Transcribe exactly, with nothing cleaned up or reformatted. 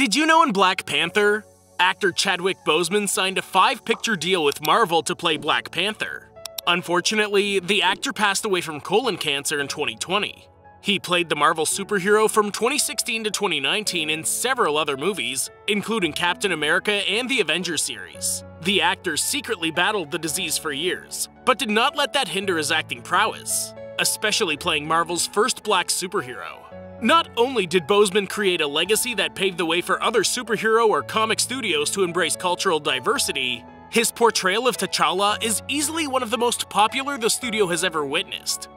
Did you know in Black Panther, actor Chadwick Boseman signed a five-picture deal with Marvel to play Black Panther? Unfortunately, the actor passed away from colon cancer in twenty twenty. He played the Marvel superhero from twenty sixteen to twenty nineteen in several other movies, including Captain America and the Avengers series. The actor secretly battled the disease for years, but did not let that hinder his acting prowess, especially playing Marvel's first black superhero. Not only did Boseman create a legacy that paved the way for other superhero or comic studios to embrace cultural diversity, his portrayal of T'Challa is easily one of the most popular the studio has ever witnessed,